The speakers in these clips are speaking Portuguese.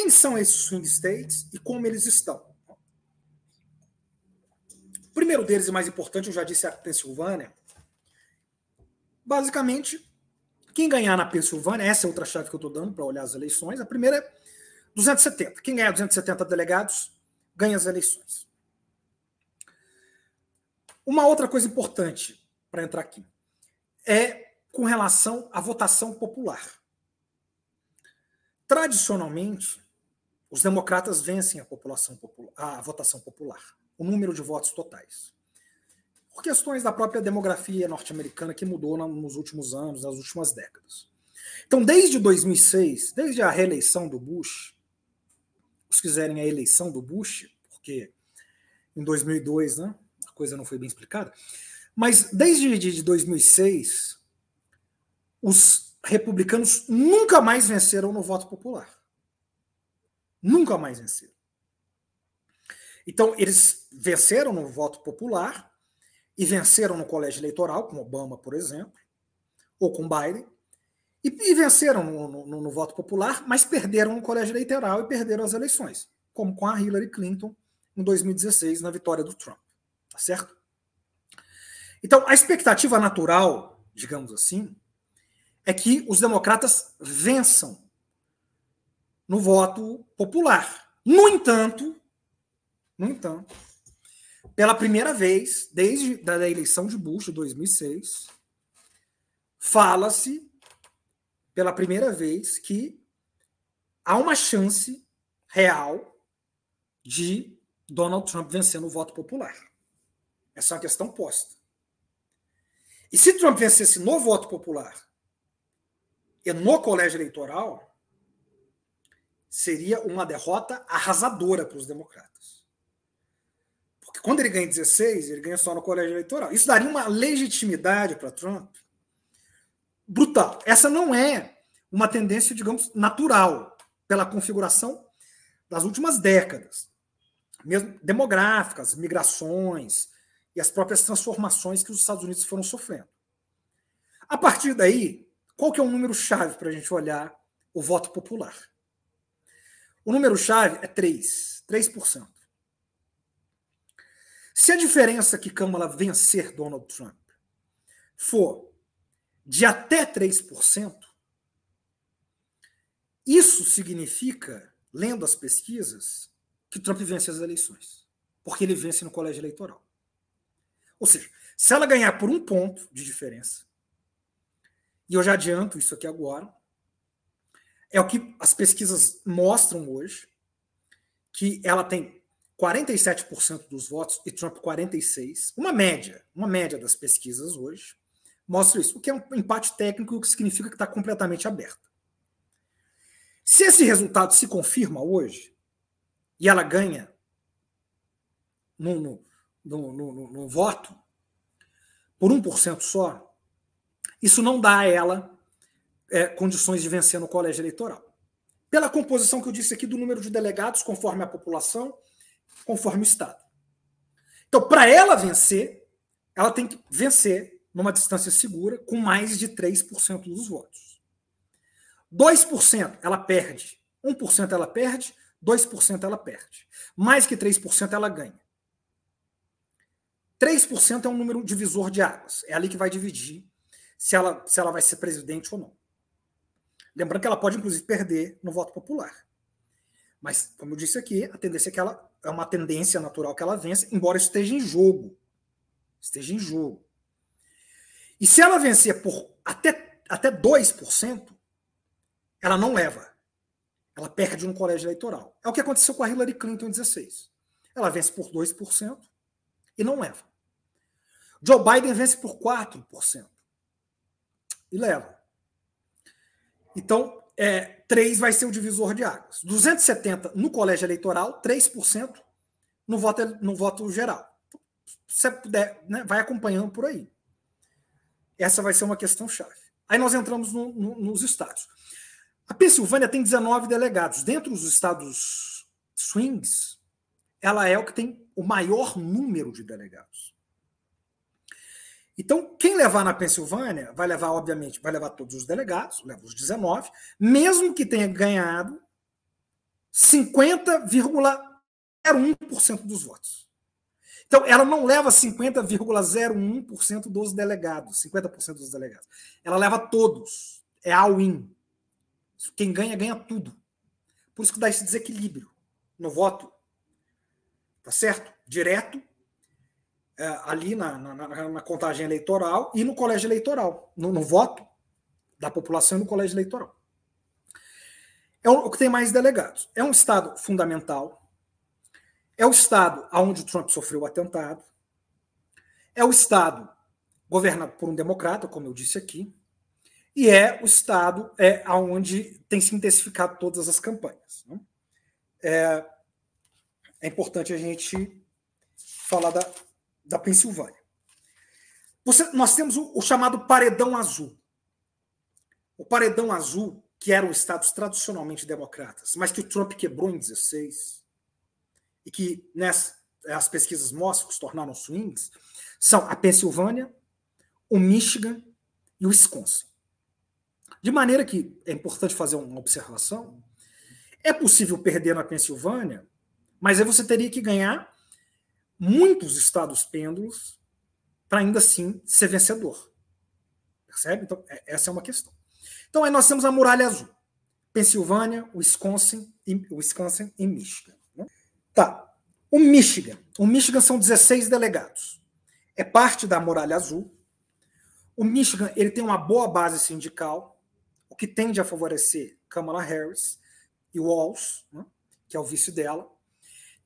Quem são esses swing states e como eles estão? O primeiro deles e mais importante, eu já disse, é a Pensilvânia. Basicamente, quem ganhar na Pensilvânia, essa é outra chave que eu estou dando para olhar as eleições, a primeira é 270. Quem ganhar 270 delegados, ganha as eleições. Uma outra coisa importante para entrar aqui é com relação à votação popular. Tradicionalmente, os democratas vencem a votação popular, o número de votos totais. Por questões da própria demografia norte-americana que mudou nos últimos anos, nas últimas décadas. Então, desde 2006, desde a reeleição do Bush, se quiserem a eleição do Bush, porque em 2002, né, a coisa não foi bem explicada, mas desde 2006, os republicanos nunca mais venceram no voto popular. Nunca mais venceram. Então, eles venceram no voto popular e venceram no colégio eleitoral, com Obama, por exemplo, ou com Biden, e venceram no voto popular, mas perderam no colégio eleitoral e perderam as eleições, como com a Hillary Clinton em 2016, na vitória do Trump. Tá certo? Então, a expectativa natural, digamos assim, é que os democratas vençam no voto popular. No entanto, pela primeira vez, desde a eleição de Bush, 2006, fala-se, pela primeira vez, que há uma chance real de Donald Trump vencer no voto popular. Essa é uma questão posta. E se Trump vencesse no voto popular e no colégio eleitoral, seria uma derrota arrasadora para os democratas. Porque quando ele ganha 16, ele ganha só no colégio eleitoral. Isso daria uma legitimidade para Trump brutal. Essa não é uma tendência, digamos, natural pela configuração das últimas décadas. Mesmo demográficas, migrações e as próprias transformações que os Estados Unidos foram sofrendo. A partir daí, qual que é o número-chave para a gente olhar o voto popular? O número-chave é 3%. Se a diferença que Kamala vencer Donald Trump for de até 3%, isso significa, lendo as pesquisas, que Trump vence as eleições, porque ele vence no colégio eleitoral. Ou seja, se ela ganhar por 1 ponto de diferença, e eu já adianto isso aqui agora, é o que as pesquisas mostram hoje, que ela tem 47% dos votos e Trump 46%. Uma média das pesquisas hoje mostra isso, o que é um empate técnico, o que significa que está completamente aberta. Se esse resultado se confirma hoje e ela ganha no voto por 1% só, isso não dá a ela condições de vencer no colégio eleitoral. Pela composição que eu disse aqui do número de delegados, conforme a população, conforme o Estado. Então, para ela vencer, ela tem que vencer numa distância segura com mais de 3% dos votos. 2% ela perde, 1% ela perde, 2% ela perde. Mais que 3% ela ganha. 3% é um número divisor de águas. É ali que vai dividir se ela vai ser presidente ou não. Lembrando que ela pode, inclusive, perder no voto popular. Mas, como eu disse aqui, a tendência é que ela é uma tendência natural que ela vença, embora esteja em jogo. Esteja em jogo. E se ela vencer por até 2%, ela não leva. Ela perde no colégio eleitoral. É o que aconteceu com a Hillary Clinton em 2016. Ela vence por 2% e não leva. Joe Biden vence por 4% e leva. Então, 3 vai ser o divisor de águas. 270 no colégio eleitoral, 3% no voto geral. Se você puder, né, vai acompanhando por aí. Essa vai ser uma questão-chave. Aí nós entramos nos estados. A Pensilvânia tem 19 delegados. Dentro dos estados swings, ela é o que tem o maior número de delegados. Então, quem levar na Pensilvânia vai levar, obviamente, vai levar todos os delegados, leva os 19, mesmo que tenha ganhado 50,01% dos votos. Então, ela não leva 50,01% dos delegados, 50% dos delegados. Ela leva todos. É all-in. Quem ganha, ganha tudo. Por isso que dá esse desequilíbrio no voto. Tá certo? Direto, ali na contagem eleitoral e no colégio eleitoral. No voto da população e no colégio eleitoral. É o que tem mais delegados. É um estado fundamental. É o estado onde o Trump sofreu o atentado. É o estado governado por um democrata, como eu disse aqui. E é o estado onde tem se intensificado todas as campanhas. Né? É importante a gente falar da Pensilvânia. Nós temos o chamado Paredão Azul. O Paredão Azul, que eram estados tradicionalmente democratas, mas que o Trump quebrou em 2016, e que as pesquisas mostram que se tornaram swings, são a Pensilvânia, o Michigan e o Wisconsin. De maneira que, é importante fazer uma observação, é possível perder na Pensilvânia, mas aí você teria que ganhar muitos estados pêndulos para ainda assim ser vencedor. Percebe? Então, essa é uma questão. Então, aí nós temos a Muralha Azul. Pensilvânia, Wisconsin e Michigan. Né? Tá. O Michigan. O Michigan são 16 delegados. É parte da Muralha Azul. O Michigan ele tem uma boa base sindical, o que tende a favorecer Kamala Harris e Walz, né? Que é o vice dela.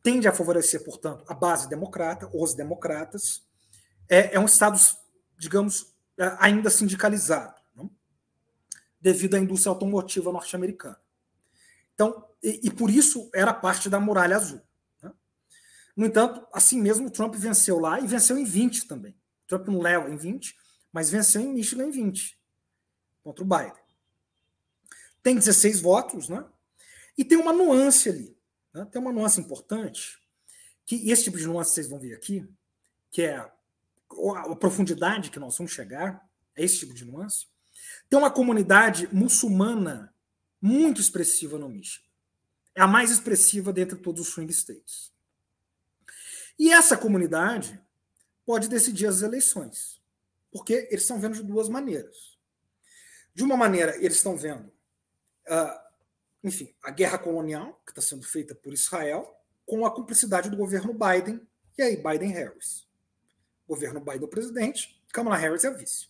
Tende a favorecer, portanto, a base democrata, os democratas. É um estado, digamos, ainda sindicalizado, devido à indústria automotiva norte-americana. Então, e por isso era parte da Muralha Azul. Né? No entanto, assim mesmo, o Trump venceu lá e venceu em 20 também. O Trump não leva em 20, mas venceu em Michigan em 20, contra o Biden. Tem 16 votos, né? E tem uma nuance ali, né? Tem uma nuance importante, que esse tipo de nuance vocês vão ver aqui, que é a profundidade que nós vamos chegar, é esse tipo de nuance. Tem uma comunidade muçulmana muito expressiva no Michigan. É a mais expressiva dentre todos os swing states. E essa comunidade pode decidir as eleições, porque eles estão vendo de duas maneiras. De uma maneira, eles estão vendo, enfim, a guerra colonial que está sendo feita por Israel com a cumplicidade do governo Biden, e aí Biden-Harris. Governo Biden é o presidente, Kamala Harris é a vice.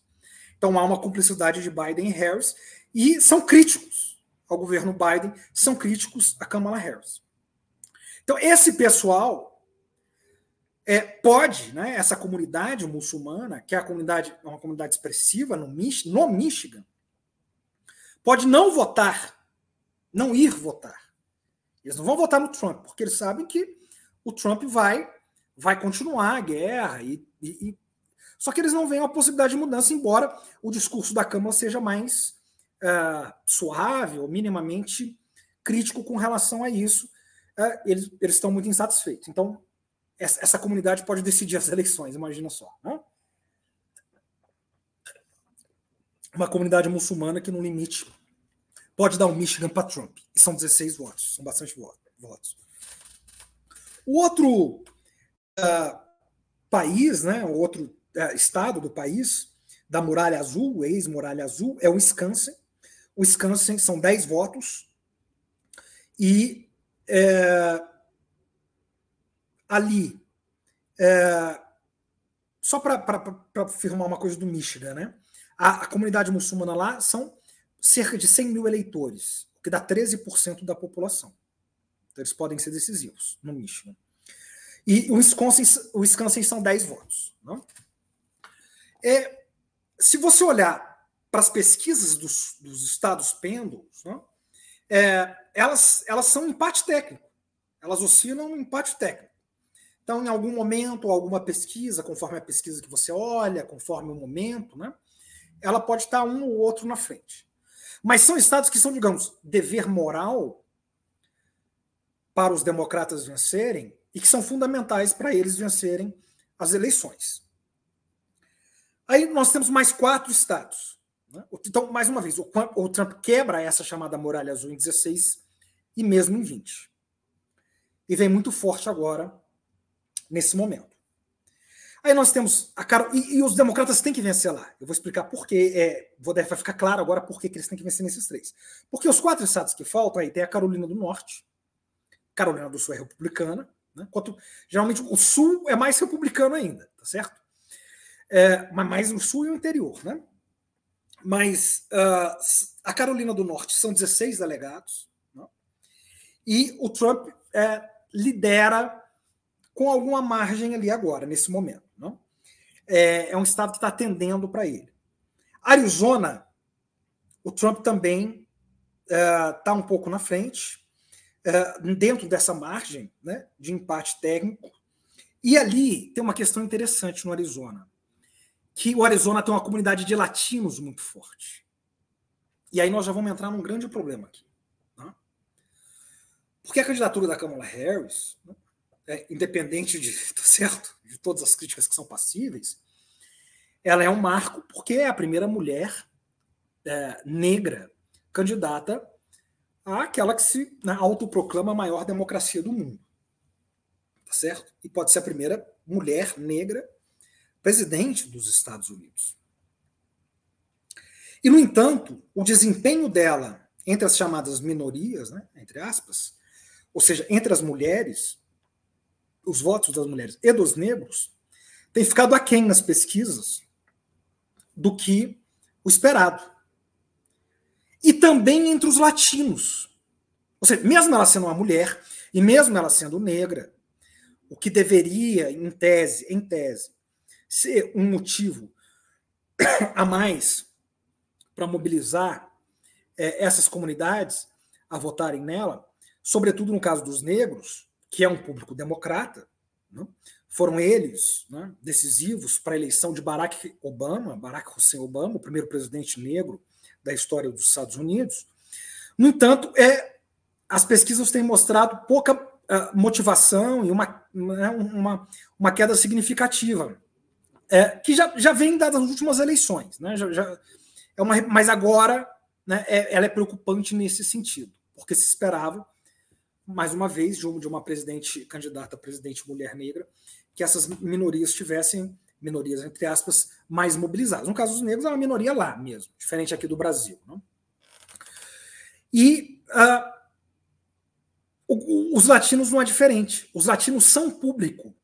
Então, há uma cumplicidade de Biden e Harris, e são críticos ao governo Biden, são críticos a Kamala Harris. Então, esse pessoal pode, né, essa comunidade muçulmana, que é uma comunidade expressiva no Michigan, pode não votar, não ir votar. Eles não vão votar no Trump, porque eles sabem que o Trump vai continuar a guerra e só que eles não veem a possibilidade de mudança, embora o discurso da Câmara seja mais suave ou minimamente crítico com relação a isso. Eles estão muito insatisfeitos. Então, essa comunidade pode decidir as eleições, imagina só. Né? Uma comunidade muçulmana que, no limite, pode dar um Michigan para Trump. E são 16 votos, são bastante votos. O outro país, né, o outro estado do país, da Muralha Azul, ex-Muralha Azul, é o Wisconsin. O Wisconsin são 10 votos e ali, só para afirmar uma coisa do Michigan, né? A comunidade muçulmana lá são cerca de 100 mil eleitores, o que dá 13% da população. Então eles podem ser decisivos no Michigan. E o Wisconsin são 10 votos, né? Se você olhar para as pesquisas dos estados pêndulos, né, elas são um empate técnico. Elas oscilam um empate técnico. Então, em algum momento, alguma pesquisa, conforme a pesquisa que você olha, conforme o momento, né, ela pode estar um ou outro na frente. Mas são estados que são, digamos, dever moral para os democratas vencerem e que são fundamentais para eles vencerem as eleições. Aí nós temos mais 4 estados. Né? Então, mais uma vez, o Trump quebra essa chamada Muralha Azul em 16 e mesmo em 20. E vem muito forte agora, nesse momento. Aí nós temos a Carol... E os democratas têm que vencer lá. Eu vou explicar por quê. Vai ficar claro agora por que eles têm que vencer nesses três. Porque os 4 estados que faltam, aí tem a Carolina do Norte, Carolina do Sul é republicana, né? Geralmente o Sul é mais republicano ainda, tá certo? Mas mais o Sul e o interior, né? Mas a Carolina do Norte são 16 delegados, né? E o Trump lidera com alguma margem ali agora, nesse momento. Não? É um estado que está tendendo para ele. Arizona, o Trump também está um pouco na frente, dentro dessa margem, né, de empate técnico. E ali tem uma questão interessante no Arizona, que o Arizona tem uma comunidade de latinos muito forte. E aí nós já vamos entrar num grande problema aqui. Não? Porque a candidatura da Kamala Harris, né, independente de, tá certo, de todas as críticas que são passíveis, ela é um marco porque é a primeira mulher negra candidata àquela que se autoproclama a maior democracia do mundo. Tá certo? E pode ser a primeira mulher negra presidente dos Estados Unidos. E, no entanto, o desempenho dela entre as chamadas minorias, né, entre aspas, ou seja, entre as mulheres, os votos das mulheres e dos negros, tem ficado aquém nas pesquisas do que o esperado. E também entre os latinos. Ou seja, mesmo ela sendo uma mulher, e mesmo ela sendo negra, o que deveria, em tese, ser um motivo a mais para mobilizar essas comunidades a votarem nela, sobretudo no caso dos negros, que é um público democrata, né? Foram eles, né, decisivos para a eleição de Barack Hussein Obama, o primeiro presidente negro da história dos Estados Unidos. No entanto, as pesquisas têm mostrado pouca motivação e uma queda significativa, que já vem das últimas eleições, né? Mas agora, né, ela é preocupante nesse sentido, porque se esperava, mais uma vez, de uma candidata a presidente mulher negra, que essas minorias tivessem, minorias entre aspas, mais mobilizadas. No caso dos negros, é uma minoria lá mesmo, diferente aqui do Brasil. Não? E os latinos não é diferente. Os latinos são público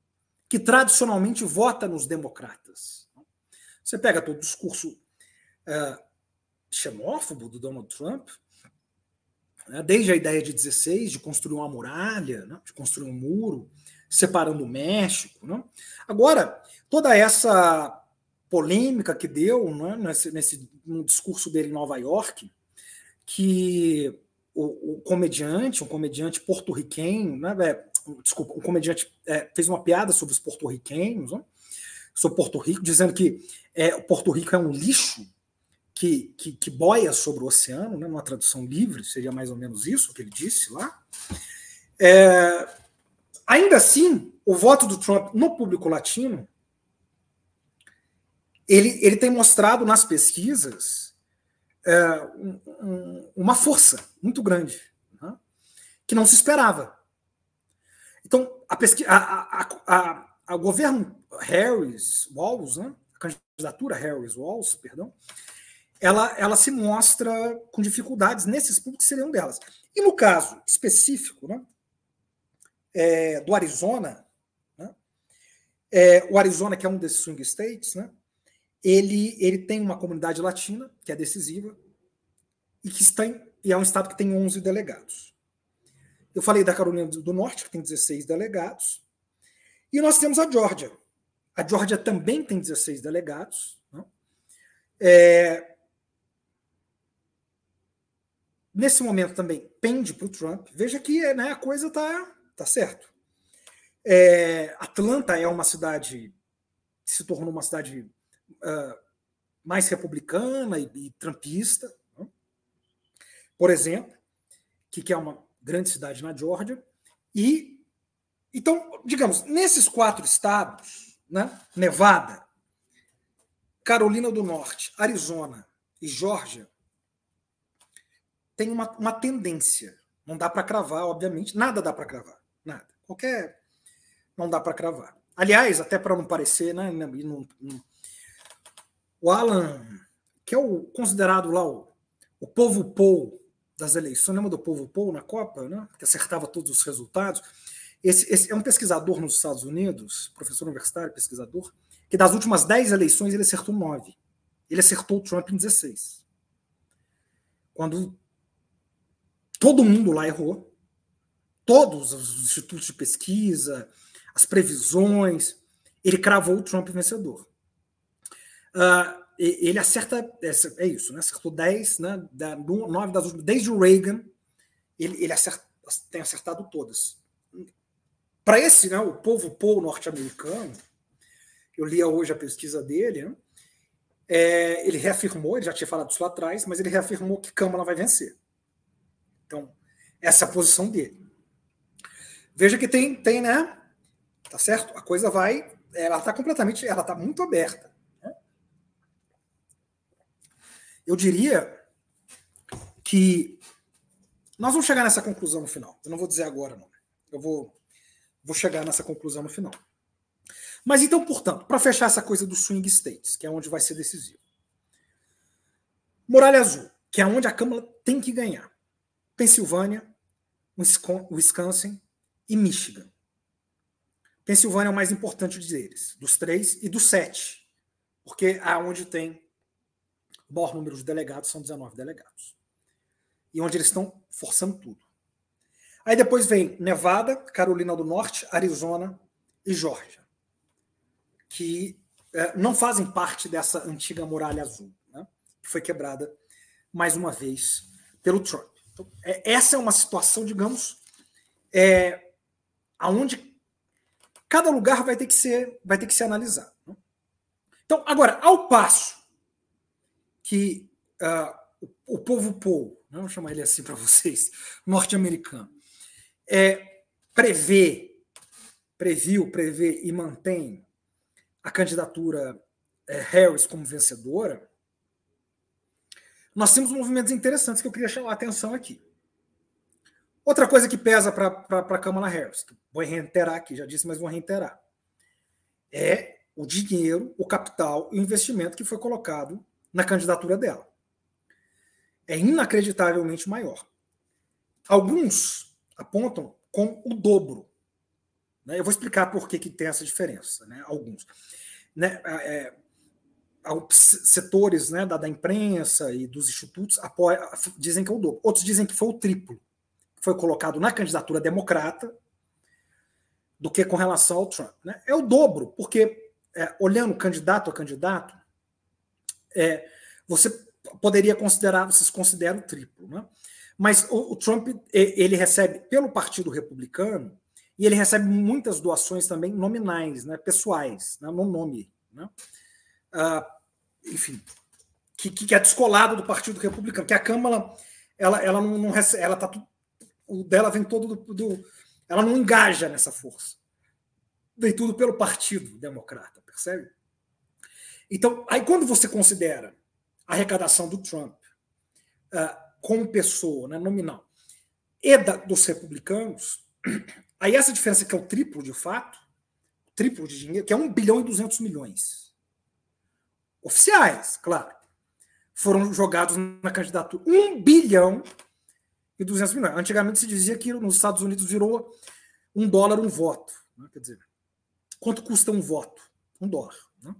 que tradicionalmente vota nos democratas. Não? Você pega todo o discurso xenófobo do Donald Trump, desde a ideia de 16, de construir uma muralha, né, de construir um muro, separando o México. Né? Agora, toda essa polêmica que deu, né, no discurso dele em Nova York, que um comediante porto-riquenho, né, desculpa, um comediante fez uma piada sobre os porto-riquenhos, né, sobre Porto Rico, dizendo que Porto Rico é um lixo, que boia sobre o oceano, né? Numa tradução livre, seria mais ou menos isso que ele disse lá. Ainda assim, o voto do Trump no público latino, ele tem mostrado nas pesquisas uma força muito grande, né? Que não se esperava. Então, o governo Harris-Walz, né? A candidatura Harris-Walz, perdão, ela se mostra com dificuldades nesses públicos que seriam delas. E no caso específico, né, do Arizona, né, o Arizona, que é um desses swing states, né, ele tem uma comunidade latina que é decisiva e é um estado que tem 11 delegados. Eu falei da Carolina do Norte, que tem 16 delegados, e nós temos a Georgia. A Georgia também tem 16 delegados. Né, nesse momento também pende para o Trump. Veja que, né, a coisa tá certo. Atlanta é uma cidade que se tornou uma cidade mais republicana e trumpista, né? Por exemplo, que é uma grande cidade na Geórgia. E, então, digamos, nesses 4 estados, né, Nevada, Carolina do Norte, Arizona e Geórgia, tem uma tendência Não dá para cravar, obviamente. Nada dá para cravar. Nada. Qualquer... Não dá para cravar. Aliás, até para não parecer, né? O Allan, que é o considerado lá o povo Paul das eleições, lembra do povo Paul na Copa, né? Que acertava todos os resultados. Esse é um pesquisador nos Estados Unidos, professor universitário, pesquisador, que das últimas 10 eleições ele acertou 9. Ele acertou o Trump em 16. Quando todo mundo lá errou, todos os institutos de pesquisa, as previsões, ele cravou o Trump vencedor. Ele acerta, é isso, né? Acertou 10, né? 9 das últimas, desde o Reagan, ele tem acertado todas. Para esse, né, o povo Paul norte-americano, eu lia hoje a pesquisa dele, né? Ele reafirmou, ele já tinha falado isso lá atrás, mas ele reafirmou que Kamala vai vencer. Então, essa é a posição dele. Veja que tem, né? Tá certo? A coisa vai... Ela tá muito aberta. Né? Eu diria que nós vamos chegar nessa conclusão no final. Eu não vou dizer agora, não. Eu vou chegar nessa conclusão no final. Mas então, portanto, para fechar essa coisa do swing states, que é onde vai ser decisivo. Muralha Azul, que é onde a Câmara tem que ganhar. Pensilvânia, Wisconsin e Michigan. Pensilvânia é o mais importante deles, dos 3 e dos 7, porque é onde tem o maior número de delegados, são 19 delegados. E onde eles estão forçando tudo. Aí depois vem Nevada, Carolina do Norte, Arizona e Georgia, que não fazem parte dessa antiga Muralha Azul, né, que foi quebrada mais uma vez pelo Trump. Então, essa é uma situação, digamos, aonde cada lugar vai ter que ser analisado. Né? Então, agora, ao passo que o povo Paul, né, vou chamar ele assim para vocês, norte-americano, previu e mantém a candidatura Harris como vencedora, nós temos movimentos interessantes que eu queria chamar a atenção aqui. Outra coisa que pesa para Kamala Harris, que vou reiterar aqui, já disse, mas vou reiterar, é o dinheiro, o capital e o investimento que foi colocado na candidatura dela. É inacreditavelmente maior. Alguns apontam com o dobro. Né? Eu vou explicar por que tem essa diferença. Né? Alguns. Né? Setores, né, da imprensa e dos institutos dizem que é o dobro. Outros dizem que foi o triplo. Foi colocado na candidatura democrata do que com relação ao Trump. Né? É o dobro, porque olhando candidato a candidato, vocês consideram o triplo. Né? Mas o Trump, ele recebe pelo Partido Republicano e ele recebe muitas doações também nominais, né? Pessoais, né? No nome. Né? Enfim, que é descolado do Partido Republicano, que a Câmara ela não recebe, ela tá tudo. O dela vem todo ela não engaja nessa força. Vem tudo pelo Partido Democrata, percebe? Então, aí quando você considera a arrecadação do Trump como pessoa, né, nominal, e dos republicanos, aí essa diferença que é o triplo de fato, triplo de dinheiro, que é 1 bilhão e 200 milhões. Oficiais, claro. Foram jogados na candidatura. 1 bilhão... e 200 milhões. Antigamente se dizia que nos Estados Unidos virou $1 um voto. Né? Quer dizer, quanto custa um voto? $1. Né?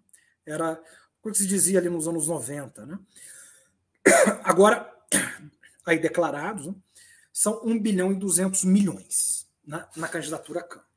Era o que se dizia ali nos anos 90. Né? Agora, aí declarados, né, são 1 bilhão e 200 milhões na candidatura à Câmara.